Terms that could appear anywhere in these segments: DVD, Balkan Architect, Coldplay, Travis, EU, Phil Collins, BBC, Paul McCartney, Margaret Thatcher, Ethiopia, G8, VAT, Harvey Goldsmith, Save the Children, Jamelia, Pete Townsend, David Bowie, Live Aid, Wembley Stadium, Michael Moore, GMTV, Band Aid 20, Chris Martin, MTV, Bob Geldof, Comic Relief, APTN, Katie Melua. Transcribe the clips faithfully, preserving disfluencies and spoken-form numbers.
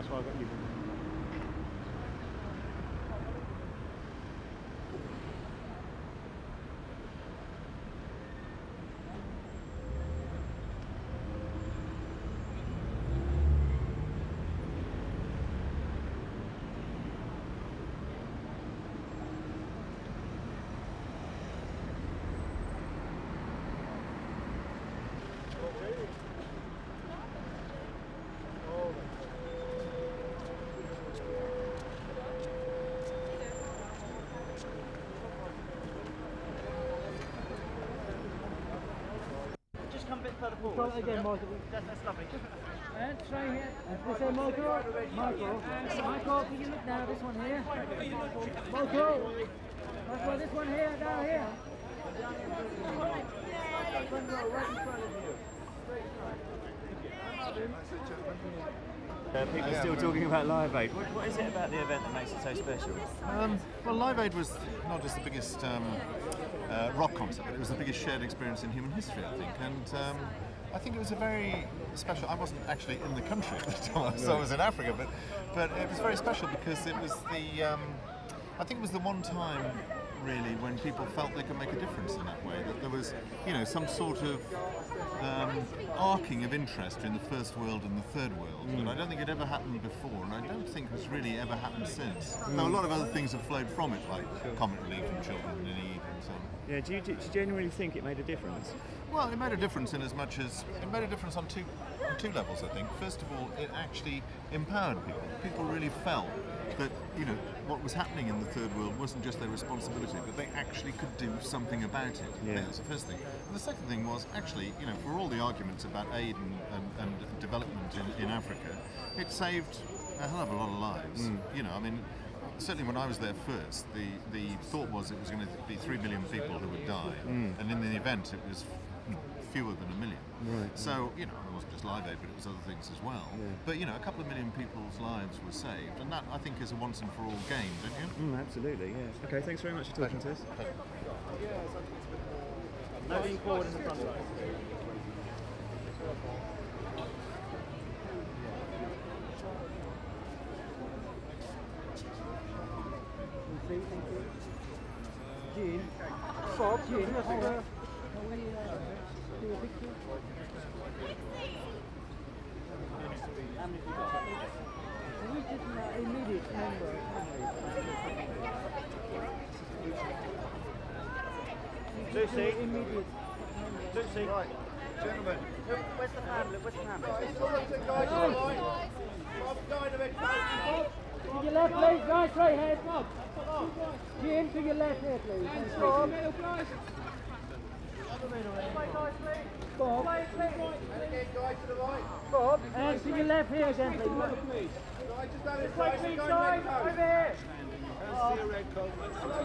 that's why I got you. Try it again, Michael. That's, that's lovely. And try here. That's the same, Michael. Michael. Michael, can you look now? This one here. Michael. That's why this one here, down here. Uh, people are still talking about Live Aid. What, what is it about the event that makes it so special? Um, well, Live Aid was not just the biggest um, uh, rock concert, but it was the biggest shared experience in human history, I think. And um, I think it was a very special. I wasn't actually in the country at the time, so I was in Africa. But but it was very special because it was the. Um, I think it was the one time, really, when people felt they could make a difference in that way. That there was, you know, some sort of um, arcing of interest in the first world and the third world. Mm. And I don't think it ever happened before, and I don't think it's really ever happened since. Mm. Now, a lot of other things have flowed from it, like sure. Comic Relief and Children and E U and so on. Yeah, do you, do you genuinely think it made a difference? Well, it made a difference in as much as... It made a difference on two, on two levels, I think. First of all, it actually empowered people. People really felt that, you know, what was happening in the third world wasn't just their responsibility, but they actually could do something about it. Yeah. That was the first thing. And the second thing was, actually, you know, for all the arguments about aid and, and, and development in, in Africa, it saved a hell of a lot of lives. Mm. You know, I mean... Certainly when I was there first, the, the thought was it was going to be three million people who would die, mm. and in the event it was fewer than a million. Right. So, you know, it wasn't just Live Aid, but it was other things as well. Yeah. But, you know, a couple of million people's lives were saved, and that, I think, is a once-and-for-all game, don't you? Mm, absolutely, yeah. Okay, thanks very much for talking to us. Moving forward in the front row. Thank you. Gene. Bob, Gene. Over. Lucy. Lucy. Right. Gentlemen. Where's the pamphlet? Where's the pamphlet? It's all right, guys. All right. Bob's died of it. To your left, please. Guys, right here, Bob. Jim, to your left here, please. Thanks, Bob. Bob. And again, guys, to the right. Bob. And to your left here again, please. Right, please, guys. Over here.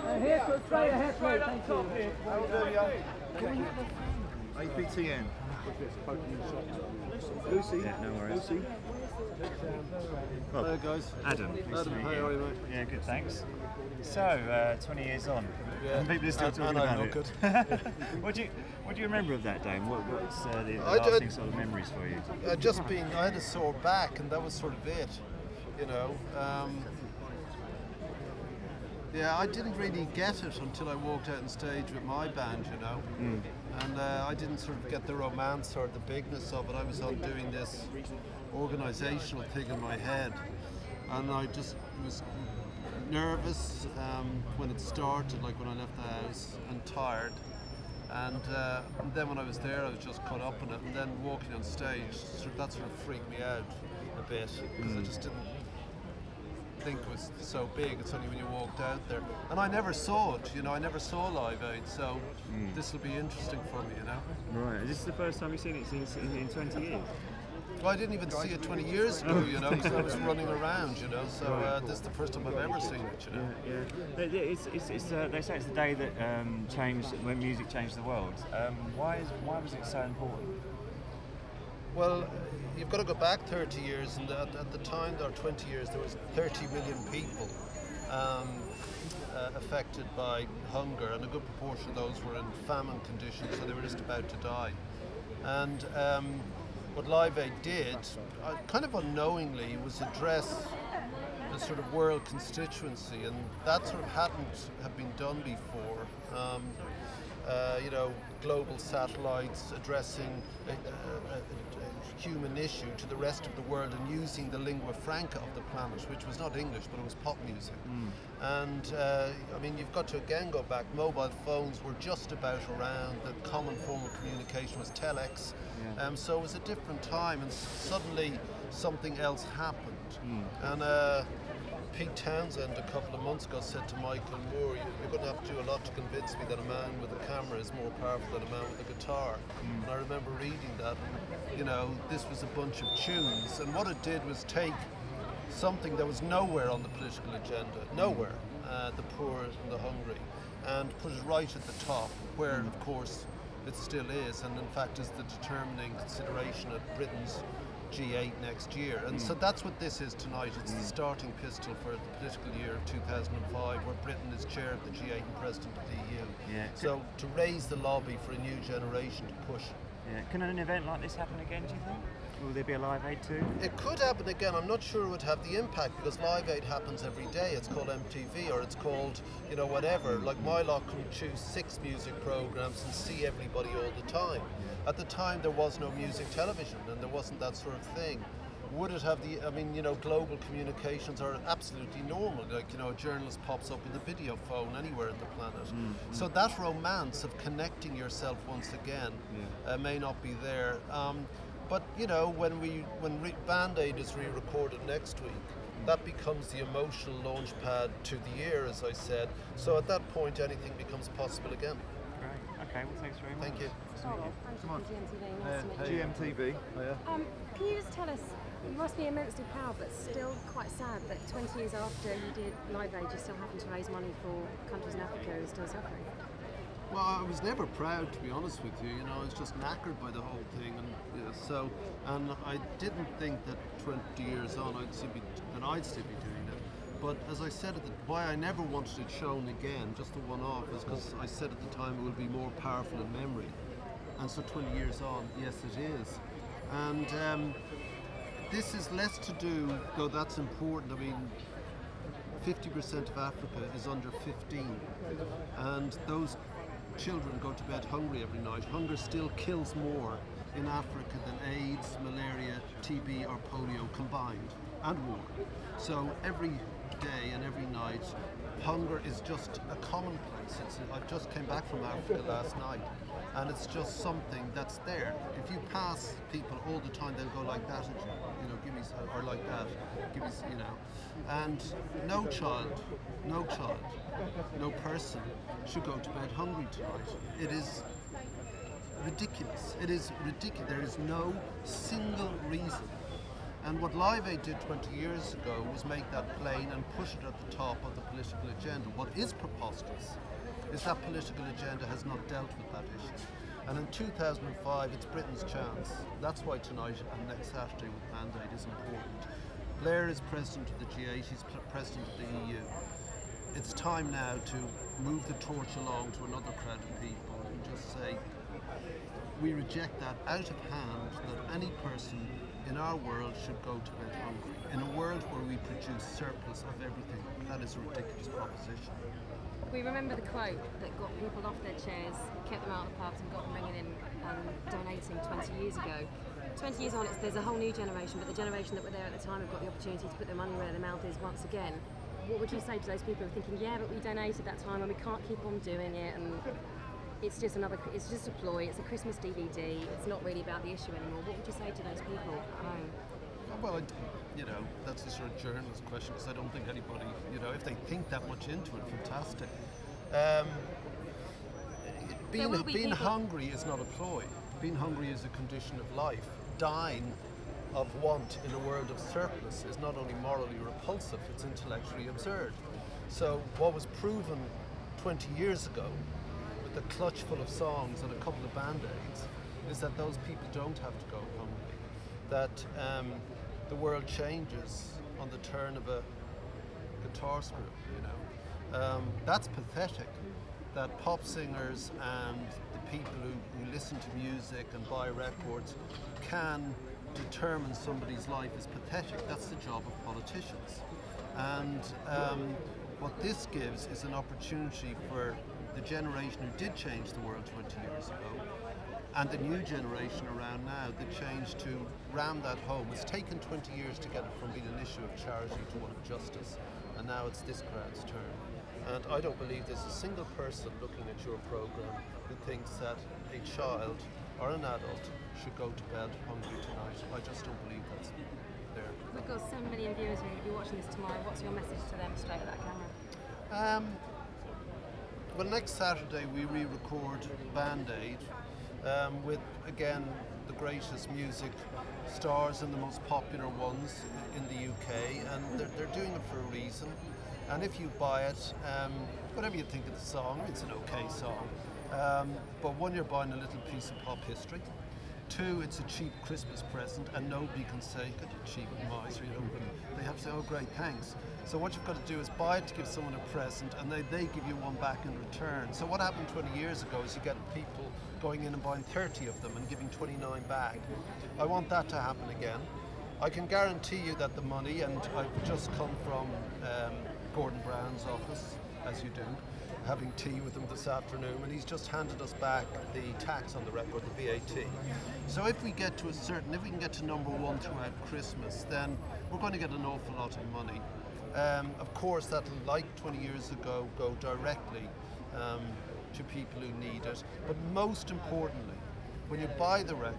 And here's the straight ahead, please. Thank you. How are you doing, y'all? A P T N. Lucy. Yeah, no worries. Lucy. Hello guys. Adam. Nice Adam, how are you, mate? Yeah, good, thanks. So, uh, twenty years on, yeah. People are still talking about it. what do you What do you remember of that day? And what, what's uh, the lasting sort of memories for you? I just being, I had a sore back, and that was sort of it. You know. Um, yeah, I didn't really get it until I walked out on stage with my band. You know. Mm. And uh, I didn't sort of get the romance or the bigness of it. I was on doing this organisational thing in my head, and I just was nervous um, when it started, like when I left the house, and tired. And, uh, and then when I was there, I was just caught up in it. And then walking on stage, sort of, that sort of freaked me out a bit because mm. I just didn't think it was so big. It's only when you walked out there, and I never saw it. You know, I never saw Live Aid, so mm. this will be interesting for me. You know, right? Is this the first time you've seen it since in, in twenty years? Well, I didn't even see it twenty years ago, you know, because I was running around, you know, so uh, this is the first time I've ever seen it, you know. Yeah, yeah. It's, it's, it's, uh, they say it's the day that um, changed, when music changed the world. Um, why, is, why was it so important? Well, you've got to go back thirty years, and at, at the time, or twenty years, there was thirty million people um, uh, affected by hunger, and a good proportion of those were in famine conditions, so they were just about to die. And... Um, what Live Aid did, uh, kind of unknowingly, was address the sort of world constituency, and that sort of hadn't have been done before. Um, uh, you know, global satellites addressing a, a, a human issue to the rest of the world and using the lingua franca of the planet, which was not English, but it was pop music. Mm. And uh, I mean, you've got to again go back. Mobile phones were just about around. The common form of communication was telex. Yeah. Um, so it was a different time, and suddenly something else happened. Mm. And uh, Pete Townsend a couple of months ago said to Michael Moore, "You're going to have to do a lot to convince me that a man with a camera is more powerful than a man with a guitar." Mm. And I remember reading that, and, you know, this was a bunch of tunes, and what it did was take something that was nowhere on the political agenda, nowhere, uh, the poor and the hungry, and put it right at the top, where, mm. of course, it still is, and in fact is the determining consideration at Britain's G eight next year. And mm. so that's what this is tonight. It's mm. the starting pistol for the political year of two thousand five, where Britain is chair of the G eight and president of the E U. Yeah. So to raise the lobby for a new generation to push. Yeah. Can an event like this happen again, do you think? Will there be a Live Aid too? It could happen again. I'm not sure it would have the impact, because Live Aid happens every day. It's called M T V, or it's called, you know, whatever. Like my lot can choose six music programs and see everybody all the time. Yeah. At the time, there was no music television, and there wasn't that sort of thing. Would it have the, I mean, you know, global communications are absolutely normal. Like, you know, a journalist pops up with a video phone anywhere on the planet. Mm -hmm. So that romance of connecting yourself once again yeah. uh, may not be there. Um, But, you know, when we when re Band Aid is re-recorded next week, that becomes the emotional launchpad to the year, as I said. So at that point, anything becomes possible again. Great. Okay, well, thanks very much. Thank you. Charlotte, I'm from G M T V. Nice to meet you. G M T V. Oh, yeah. um, can you just tell us, you must be immensely proud, but still quite sad that twenty years after you did Live Aid, you still happen to raise money for countries in Africa who are still suffering? Well, I was never proud, to be honest with you. You know, I was just knackered by the whole thing, and you know, so, and I didn't think that twenty years on, I'd still be, that I'd still be doing it. But as I said, at the, why I never wanted it shown again, just a one-off, is because I said at the time it would be more powerful in memory. And so, twenty years on, yes, it is. And um, this is less to do, though that's important. I mean, fifty percent of Africa is under fifteen, and those children go to bed hungry every night. Hunger still kills more in Africa than AIDS, malaria, T B or polio combined, and war. So every day and every night, hunger is just a commonplace. It's, I just came back from Africa last night, and it's just something that's there. If you pass people all the time, they'll go like that at you, you know, give me, or like that, give me, you know. And no child, no child, no person should go to bed hungry tonight. It is ridiculous. It is ridiculous. There is no single reason. And what Live Aid did twenty years ago was make that plain and push it at the top of the political agenda. What is preposterous is that political agenda has not dealt with that issue. And in two thousand five, it's Britain's chance. That's why tonight and next Saturday with Band Aid is important. Blair is president of the G eight, he's president of the E U. It's time now to move the torch along to another crowd of people and just say, we reject that out of hand that any person in our world should go to bed hungry. In a world where we produce surplus of everything, that is a ridiculous proposition. We remember the quote that got people off their chairs, kept them out of the pubs and got them ringing in um, donating twenty years ago. twenty years on, it's, there's a whole new generation, but the generation that were there at the time have got the opportunity to put their money where their mouth is once again. What would you say to those people who are thinking, yeah, but we donated that time and we can't keep on doing it, and it's just another, it's just a ploy, it's a Christmas D V D, it's not really about the issue anymore. What would you say to those people at home? Well, I, you know, that's a sort of journalist question, because I don't think anybody, you know, if they think that much into it, fantastic. Um, being be being hungry is not a ploy. Being hungry is a condition of life. Dying of want in a world of surplus is not only morally repulsive, it's intellectually absurd. So what was proven twenty years ago, with a clutch full of songs and a couple of Band-Aids, is that those people don't have to go hungry. That um, the world changes on the turn of a guitar screw, you know. Um, that's pathetic. that pop singers and the people who, who listen to music and buy records can determine somebody's life is pathetic. That's the job of politicians. And um, what this gives is an opportunity for the generation who did change the world twenty years ago and the new generation around now that changed to ram that home. It's taken twenty years to get it from being an issue of charity to one of justice, and now it's this crowd's turn. And I don't believe there's a single person looking at your programme who thinks that a child or an adult should go to bed hungry tonight. I just don't believe that's there. We've got so many viewers who will be watching this tomorrow. What's your message to them straight at that camera? Um, well, next Saturday we re-record Band Aid. Um, with, again, the greatest music stars and the most popular ones in the U K, and they're, they're doing it for a reason. And if you buy it, um, whatever you think of the song, it's an okay song. Um, but one, you're buying a little piece of pop history. Two, it's a cheap Christmas present, and nobody can say, "Good, cheap miser," you know, they have to say, "Oh, great, thanks." So what you've got to do is buy it to give someone a present, and they, they give you one back in return. So what happened twenty years ago is you get people going in and buying thirty of them and giving twenty-nine back. I want that to happen again. I can guarantee you that the money, and I've just come from um, Gordon Brown's office, as you do, having tea with him this afternoon, and he's just handed us back the tax on the record, the V A T. So if we get to a certain, if we can get to number one throughout Christmas, then we're going to get an awful lot of money. Um, of course, that'll, like twenty years ago, go directly um, to people who need it. But most importantly, when you buy the record,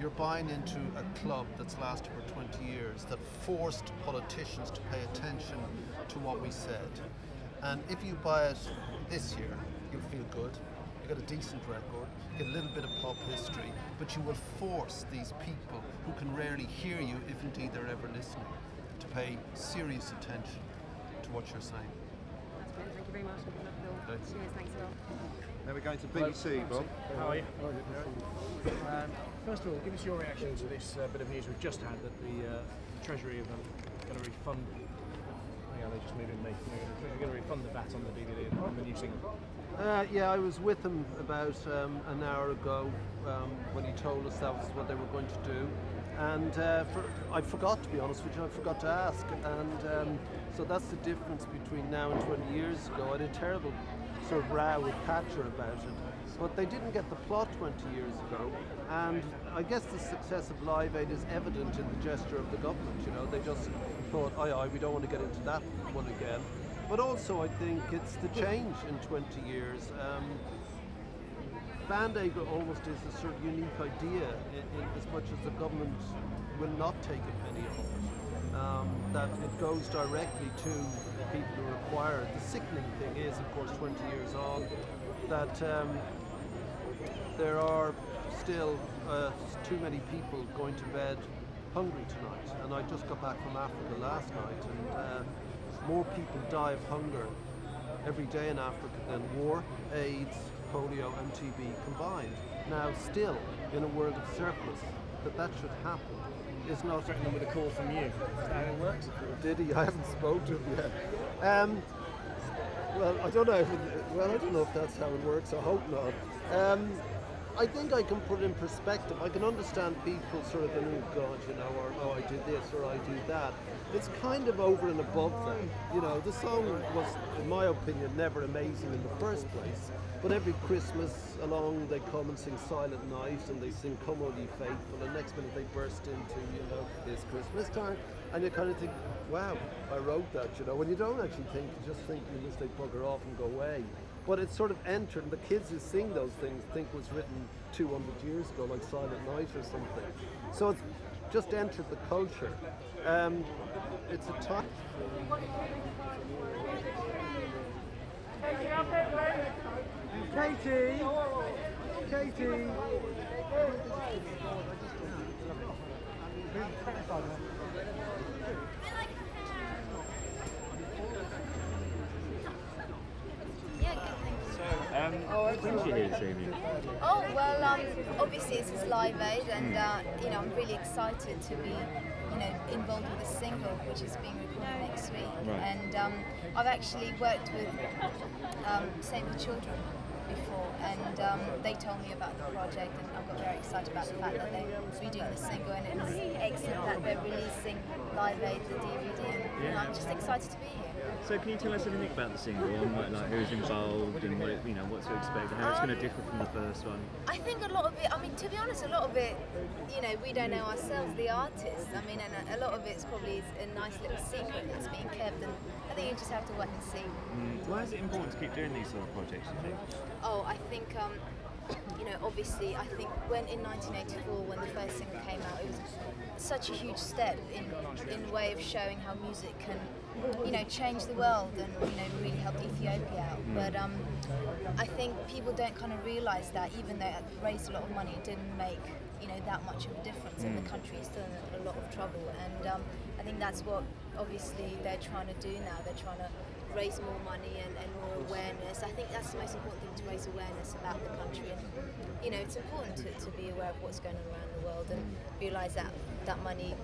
you're buying into a club that's lasted for twenty years, that forced politicians to pay attention to what we said. And if you buy it this year, you'll feel good. You get a decent record, you get a little bit of pop history, but you will force these people who can rarely hear you, if indeed they're ever listening, to pay serious attention to what you're saying. That's great. Thank you very much. Thanks. Cheers. Thanks a lot. Now we're going to B B C, Bob. How are you? Um, first of all, give us your reaction to this uh, bit of news we've just had that the uh, Treasury have going to refund. Yeah, they just moving me. They're going to refund the V A T on the D V D and the new single. Uh, yeah, I was with him about um, an hour ago um, when he told us that was what they were going to do, and uh, for, I forgot, to be honest with you, I forgot to ask, and um, so that's the difference between now and twenty years ago. I had a terrible sort of row with Thatcher about it, but they didn't get the plot twenty years ago, and I guess the success of Live Aid is evident in the gesture of the government. You know, they just thought, aye, aye, we don't want to get into that one again. But also, I think it's the change in twenty years. Um, Band Aid almost is a sort of unique idea, in, in as much as the government will not take a penny of it. Um, that it goes directly to the people who require it. The sickening thing is, of course, twenty years on, that um, there are still uh, too many people going to bed hungry tonight. And I just got back from Africa last night, and. Uh, More people die of hunger every day in Africa than war, AIDS, polio and T B combined. Now still, in a world of surplus, that that should happen is not... Threatening with a call from you. Is that how it works? Did he? I haven't spoken to him yet. Um, well, I don't know if it, well, I don't know if that's how it works. I hope not. Um, I think I can put it in perspective. I can understand people sort of, oh God, you know, or oh, I do this, or I do that. It's kind of over and above that. You know, the song was, in my opinion, never amazing in the first place. But every Christmas along, they come and sing Silent Night, and they sing Come O Ye Faithful, and next minute they burst into, you know, It's Christmas Time. And you kind of think, wow, I wrote that, you know. When you don't actually think, you just think you wish they bugger off and go away. But it sort of entered, and the kids who sing those things think it was written two hundred years ago, like Silent Night or something. So it's just entered the culture. Um, it's a time. Katie! Katie! Um, oh, okay. Did you hear this evening? Oh, well, um, obviously this is Live Aid, and uh, you know, I'm really excited to be, you know, involved with the single, which is being recorded next week. Right. And um, I've actually worked with um, Save the Children before, and um, they told me about the project, and I got very excited about the fact that they were redoing the single, and it's excellent that they're releasing Live Aid, the D V D, and I'm just excited to be here. So can you tell us anything about the single, and what, like, who's involved, and what, you know, what to expect, and how um, it's going to differ from the first one? I think a lot of it, I mean, to be honest, a lot of it, you know, we don't know ourselves, the artists. I mean, and a lot of it's probably a nice little secret that's being kept, and I think you just have to wait and see. Mm. Why is it important to keep doing these sort of projects, do you think? Oh, I think, um, you know, obviously, I think when in nineteen eighty-four, when the first single came out, it was such a huge step in in way of showing how music can, you know, change the world and, you know, really help Ethiopia out. Mm. But um, I think people don't kind of realise that, even though it raised a lot of money, it didn't make, you know, that much of a difference, and mm. the country is still in a lot of trouble. And um, I think that's what obviously they're trying to do now. They're trying to raise more money and, and more awareness. I think that's the most important thing, to raise awareness about the country. And, you know, it's important to, to be aware of what's going on around the world and realise that that money,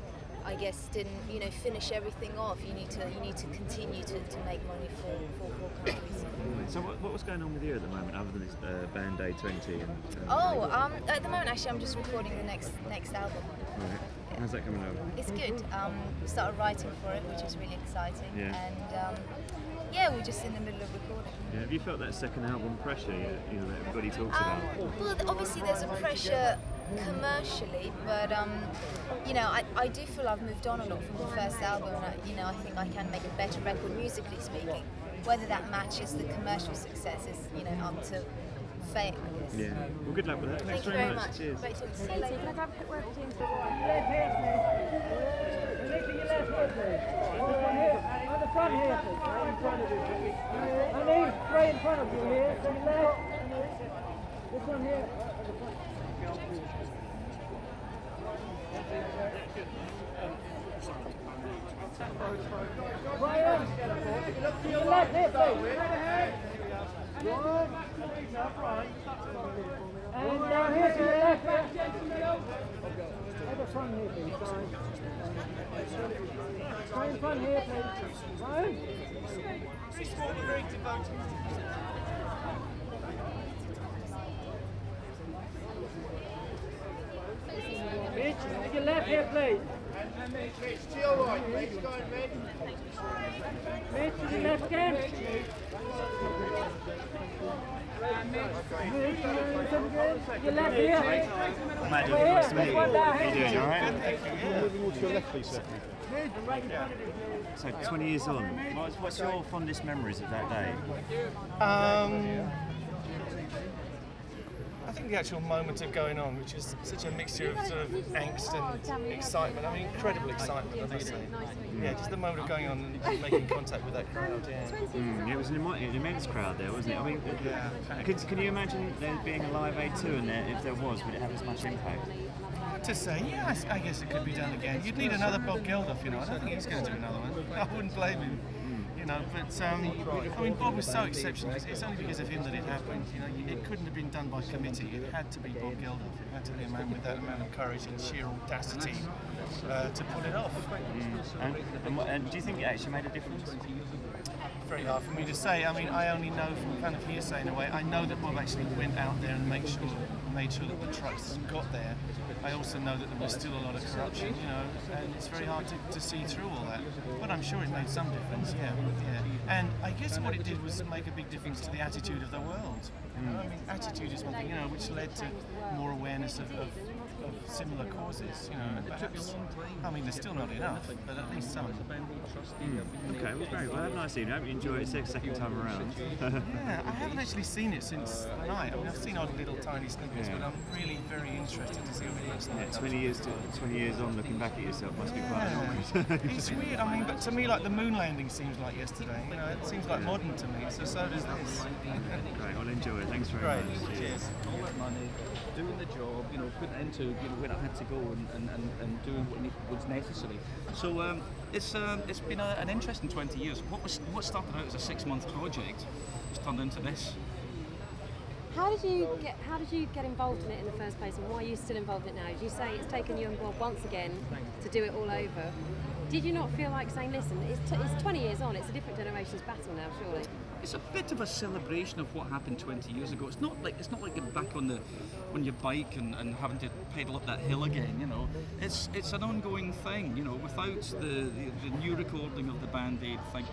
I guess, didn't, you know, finish everything off. You need to you need to continue to, to make money for for poor countries. So what, what was going on with you at the moment, other than this uh, Band Aid twenty? And, uh, oh, um, at the moment actually I'm just recording the next next album. Right. Yeah. How's that coming out? It's good. Um, we started writing for it, which is really exciting. Yeah. And um, yeah, we're just in the middle of recording. Yeah, have you felt that second album pressure yet, you know, that everybody talks um, about? Well, obviously there's a pressure commercially, but um, you know, I, I do feel I've moved on a lot from the first album. And I, you know, I think I can make a better record musically speaking. Whether that matches the commercial success is, you know, up to fate, I guess. Yeah. Well, good luck with that. Thank Thanks you very much. much. Cheers. Great talking to you later. Right here, right in front of you. I mean, right in front of you here. To the left. This one here. Brian, to your left here, please. One. And down here to your left. At the front here, please. Try and fun here, please. Ryan? This is what we're very devoted to. Mitch, to your left here, please. And Mitch, to your right, please. Go on, Mitch. Mitch, to your left again. Your left here. Matt, nice to meet you. How are you doing, all right? Moving more to your left, please, sir. So twenty years on, what's, what's your fondest memories of that day? Um, I think the actual moment of going on, which is such a mixture of sort of angst and excitement. I mean, incredible excitement, I must say. Yeah, just the moment of going on and making contact with that crowd. Yeah, mm, it was an, an immense crowd there, wasn't it? I mean, yeah. Could, can you imagine there being a Live Aid two, and there, if there was, would it have as much impact? To say, yeah, I guess it could be done again. You'd need another Bob Geldof, you know. I don't think he's going to do another one. I wouldn't blame him, you know. But um, I mean, Bob was so exceptional. It's only because of him that it happened. You know, it couldn't have been done by committee. It had to be Bob Geldof. It had to be a man with that amount of courage and sheer audacity uh, to pull it off. Mm. And, and, what, and do you think it actually made a difference? Very hard for me to say. I mean, I only know from kind of hearsay in a way. I know that Bob actually went out there and made sure, made sure that the trucks got there. I also know that there was still a lot of corruption, you know, and it's very hard to, to see through all that. But I'm sure it made some difference, yeah, yeah. And I guess what it did was make a big difference to the attitude of the world. You know, I mean, attitude is one thing, you know, which led to more awareness of, of, of similar causes, you know, perhaps. I mean, there's still not enough, but at least some. Mm. Okay, well, very well, nice evening. I hope you enjoyed it the second time around. Yeah, I haven't actually seen it since the night. I mean, I've seen odd little tiny snippets, yeah. But I'm really very interested to see what it looks like. Yeah, twenty years on, looking back at yourself must be quite annoying. It's weird, I mean, but to me, like, the moon landing seems like yesterday. You know, it seems like modern to me, so so does this. Great, well, enjoy it. Thanks very Great. much. Cheers. Cheers. All that money, doing the job, you know, putting into, you know, when I had to go and, and, and, and doing what was necessary. So um, it's um, it's been a, an interesting twenty years. What was what started out as a six-month project was turned into this. How did you get How did you get involved in it in the first place, and why are you still involved in it now? Did you say it's taken you and Bob once again to do it all over? Did you not feel like saying, listen, it's, t it's twenty years on, it's a different generation's battle now, surely? it's a bit of a celebration of what happened twenty years ago. It's not like it's not like getting back on the on your bike and, and having to pedal up that hill again. You know, it's it's an ongoing thing. You know, without the the, the new recording of the Band Aid thing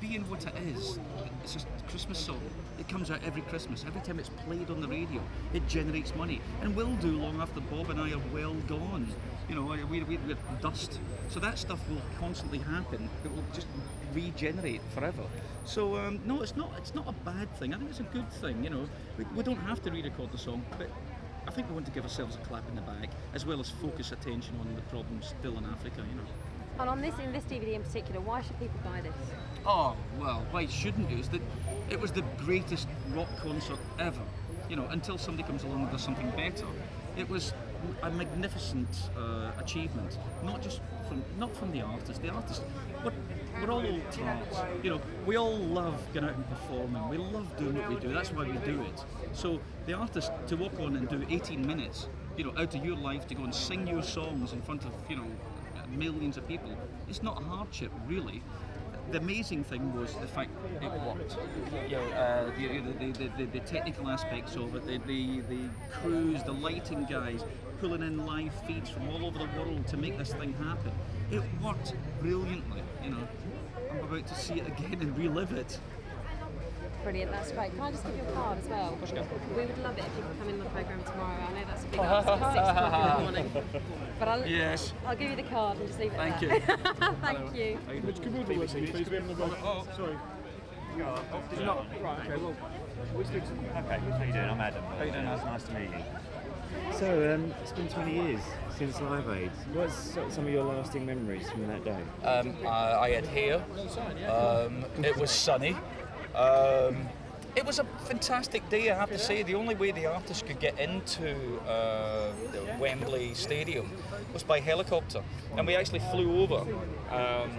being what it is, it's just a Christmas song. It comes out every Christmas. Every time it's played on the radio, it generates money and will do long after Bob and I are well gone. You know, we're, we're dust. So that stuff will constantly happen. It will just regenerate forever. So um, no, it's not. It's not a bad thing. I think it's a good thing. You know, we, we don't have to re-record the song, but I think we want to give ourselves a clap in the back as well as focus attention on the problems still in Africa. You know. And on this, in this D V D in particular, why should people buy this? Oh, well, why shouldn't you? It's the, it was the greatest rock concert ever, you know, until somebody comes along and does something better. It was a magnificent uh, achievement, not just from, not from the artist. The artist, we're, we're all old tarts, you know, we all love going out and performing, we love doing what we do, that's why we do it. So the artist, to walk on and do eighteen minutes, you know, out of your life to go and sing your songs in front of, you know, millions of people, it's not a hardship, really. The amazing thing was the fact it worked. You know, uh, the, the, the, the technical aspects of it, the, the, the crews, the lighting guys, pulling in live feeds from all over the world to make this thing happen. It worked brilliantly, you know. I'm about to see it again and relive it. Brilliant, that's great. Can I just give you a card as well? We would love it if you could come in the programme tomorrow. I know that's a big ask at six o'clock in the morning. But I'll, yes. I'll give you the card and just leave it Thank there. You. Thank you. Thank you. Come over the website, please. Oh, sorry. Oh, it's not. Right, okay, well. Okay, how you doing? I'm Adam. How you doing? It's nice to meet you. So, um, it's been twenty years since Live Aid. What's some of your lasting memories from that day? Um, I, I had hair. Um, it was sunny. Um, it was a fantastic day, I have to say. The only way the artists could get into uh, the Wembley Stadium was by helicopter, and we actually flew over um,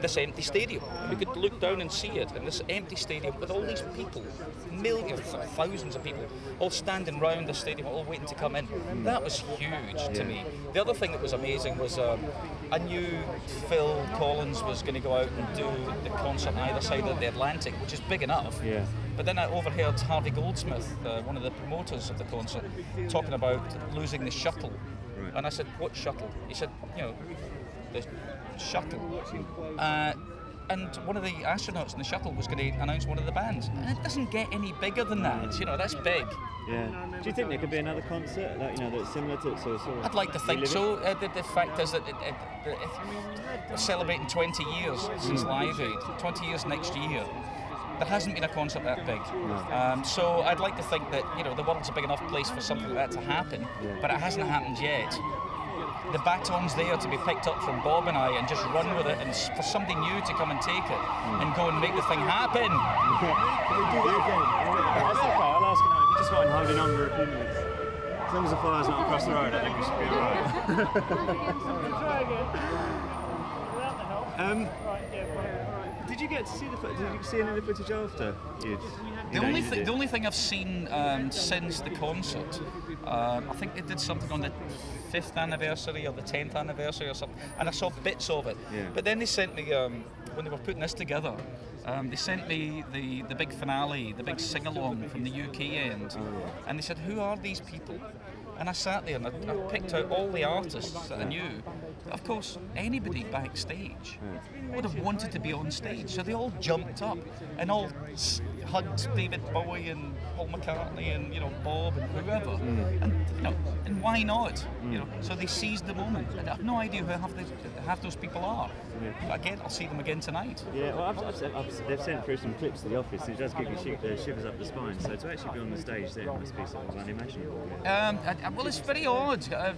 this empty stadium. And we could look down and see it, and this empty stadium with all these people, millions, thousands of people, all standing round the stadium, all waiting to come in. That was huge to me. The other thing that was amazing was um, I knew Phil Collins was going to go out and do the concert on either side of the Atlantic, which is big enough. Yeah. But then I overheard Harvey Goldsmith, uh, one of the promoters of the concert, talking about losing the shuttle. Right. And I said, what shuttle? He said, you know, the shuttle. Uh, and one of the astronauts in the shuttle was going to announce one of the bands. And it doesn't get any bigger than that, you know, that's big. Yeah. Do you think there could be another concert that, you know, that's similar to it? So, so I'd like to think so. Uh, the, the fact is that it, it, it, we're celebrating twenty years since Live Aid, twenty years next year. There hasn't been a concert that big. No. Um, so I'd like to think that, you know, the world's a big enough place for something like that to happen, yeah. But it hasn't happened yet. The baton's there to be picked up from Bob and I and just run with it and for somebody new to come and take it mm. and go and make the thing happen. I'll ask you now, if you just want to hold it on for a few minutes. As long as the fire's not across the road, I think we should be alright. um, Did you get to see the footage? Did you see any of the footage after? You'd, the only thing, the only thing I've seen um, since the concert, uh, I think they did something on the fifth anniversary or the tenth anniversary or something, and I saw bits of it. Yeah. But then they sent me um, when they were putting this together. Um, they sent me the, the big finale, the big sing-along from the U K end, and they said, who are these people? And I sat there and I, I picked out all the artists that I knew. Of course, anybody backstage would have wanted to be on stage, so they all jumped up and all hugged David Bowie and Paul McCartney and, you know, Bob and whoever. Mm. And, you know, and why not? Mm. You know, so they seized the moment. And I have no idea who half, the, half those people are. Yeah. But again, I'll see them again tonight. Yeah, well, I've, I've, I've, they've sent through some clips to the office, and it does give you sh uh, shivers up the spine. So to actually be on the stage there must be something unimaginable. Um, I, I, well, it's very odd. Uh,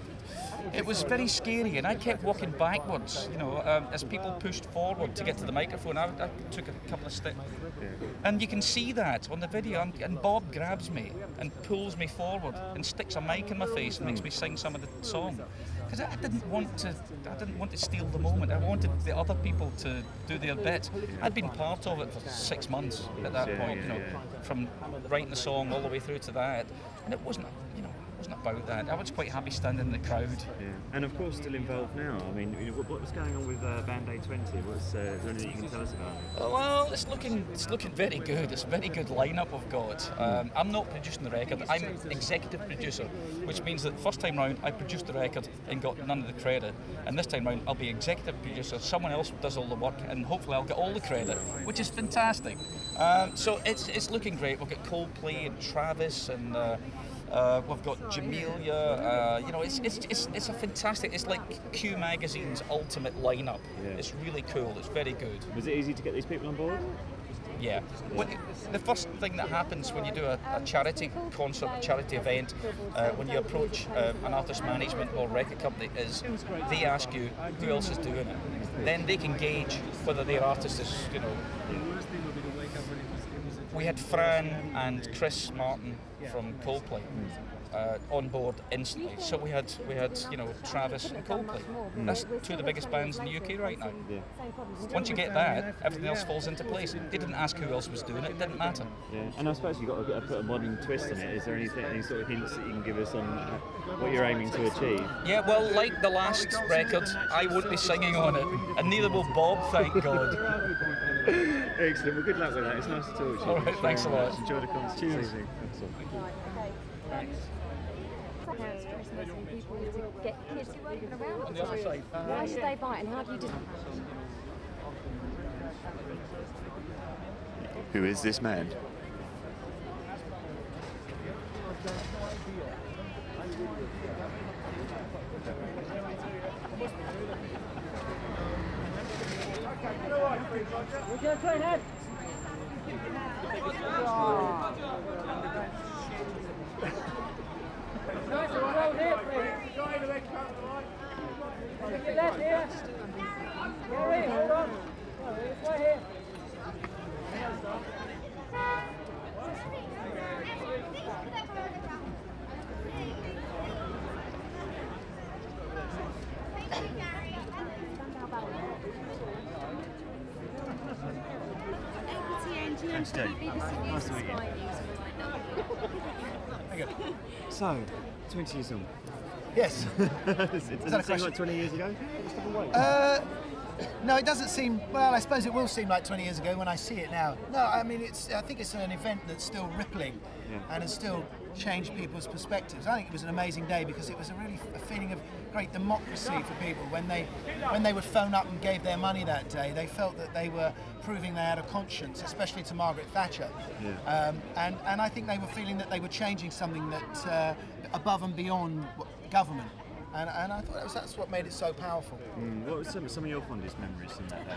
it was very scary, and I kept walking backwards, you know, um, as people pushed forward to get to the microphone. I, I took a couple of steps. Yeah. And you can see that on the video, and, and Bob grabs me and pulls me forward and sticks a mic in my face and makes me sing some of the song. Because I didn't want to, I didn't want to steal the moment. I wanted the other people to do their bit. I'd been part of it for six months at that yeah, point, yeah, you know, yeah. from writing the song all the way through to that, and it wasn't, you know, wasn't about that. I was quite happy standing in the crowd. Yeah. And of course still involved now. I mean, you know, what, what's going on with uh, Band Aid twenty? What's uh, is there anything you can tell us about it? Oh, well, it's looking it's looking very good. It's a very good lineup I've got. Um, I'm not producing the record. I'm executive producer, which means that first time round I produced the record and got none of the credit. And this time round I'll be executive producer. Someone else does all the work, and hopefully I'll get all the credit, which is fantastic. Um, so it's it's looking great. We've got Coldplay and Travis, and uh, uh, we've got Jamelia. Uh, you know, it's, it's it's it's a fantastic. It's like Q Magazine's ultimate lineup. Yeah. It's really cool. It's very good. Was it easy to get these people on board? Yeah. Well, the first thing that happens when you do a, a charity concert, a charity event, uh, when you approach uh, an artist management or record company is they ask you who else is doing it. Then they can gauge whether their artist is, you know. We had Fran and Chris Martin from Coldplay uh, on board instantly. So we had we had you know Travis and Coldplay. Mm. That's two of the biggest bands in the U K right now. Yeah. Once you get that, everything else falls into place. They didn't ask who else was doing it. It didn't matter. Yeah. And I suppose you've got to put a modern twist on it. Is there anything, any sort of hints that you can give us on what you're aiming to achieve? Yeah. Well, like the last record, I won't be singing on it, and neither will Bob. Thank God. Excellent. Well, good luck with that. It's nice to talk to you. All right, thanks a lot. Enjoy the concert. Cheers. Thanks. Get kids around. On the other side. Why should they bite, and how do you do? Who is this man? So, twenty years old. Yes. Does it seem like twenty years ago? Uh, no, it doesn't seem. Well, I suppose it will seem like twenty years ago when I see it now. No, I mean, it's. I think it's an event that's still rippling, yeah, and has still changed people's perspectives. I think it was an amazing day because it was a really a feeling of great democracy for people when they when they would phone up and gave their money that day. They felt that they were proving they had a conscience, especially to Margaret Thatcher. Yeah. Um, and and I think they were feeling that they were changing something that uh, above and beyond government. And, and I thought that was, that's what made it so powerful. Mm. What were some, some of your fondest memories from that day?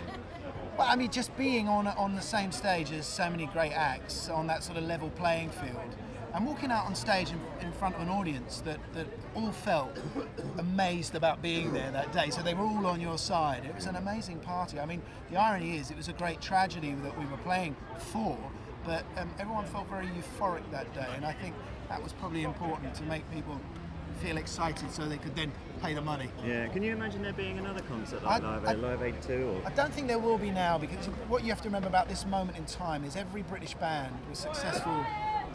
Well, I mean, just being on on the same stage as so many great acts on that sort of level playing field. And walking out on stage in, in front of an audience that, that all felt amazed about being there that day, so they were all on your side. It was an amazing party. I mean, the irony is it was a great tragedy that we were playing for, but um, everyone felt very euphoric that day, and I think that was probably important to make people feel excited so they could then pay the money. Yeah, can you imagine there being another concert like Live Aid, Live Aid two? Or? I don't think there will be now, because what you have to remember about this moment in time is every British band was successful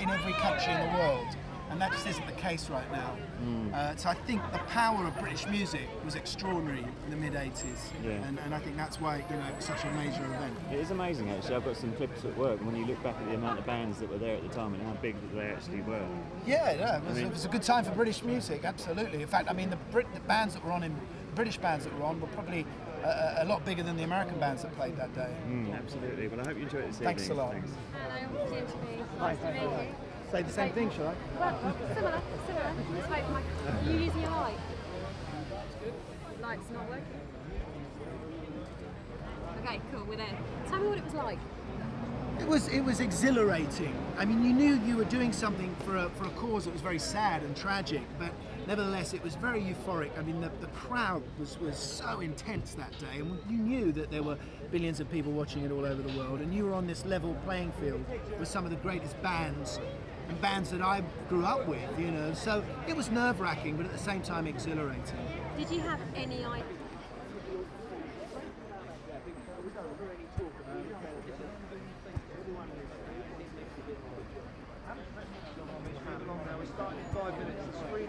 in every country in the world, and that just isn't the case right now. Mm. Uh, so I think the power of British music was extraordinary in the mid eighties, yeah, and, and I think that's why, you know, it was such a major event. It is amazing, actually. I've got some clips at work, and when you look back at the amount of bands that were there at the time and how big that they actually were. Yeah, yeah, it was, I mean, it was a good time for British music, absolutely. In fact, I mean, the, Brit the bands that were on in British bands that were on were probably a, a lot bigger than the American bands that played that day. Mm, absolutely. Well, I hope you enjoyed it this Thanks evening. A lot. Thanks. Hello, nice Hi. To meet you. Say the same thing, shall I? Well, similar, similar. Just wait for my... Are you using your light? Light's not working. Okay, cool, we're there. Tell me what it was like. It was, it was exhilarating. I mean, you knew you were doing something for a, for a cause that was very sad and tragic, but nevertheless, it was very euphoric. I mean, the, the crowd was, was so intense that day, and you knew that there were billions of people watching it all over the world, and you were on this level playing field with some of the greatest bands, and bands that I grew up with, you know. So it was nerve-wracking, but at the same time, exhilarating. Did you have any idea? Five minutes, three